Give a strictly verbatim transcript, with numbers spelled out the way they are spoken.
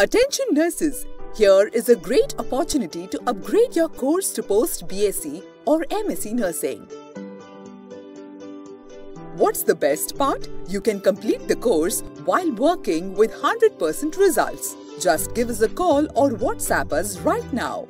Attention nurses, here is a great opportunity to upgrade your course to post B S c or M S c nursing. What's the best part? You can complete the course while working with one hundred percent results. Just give us a call or WhatsApp us right now.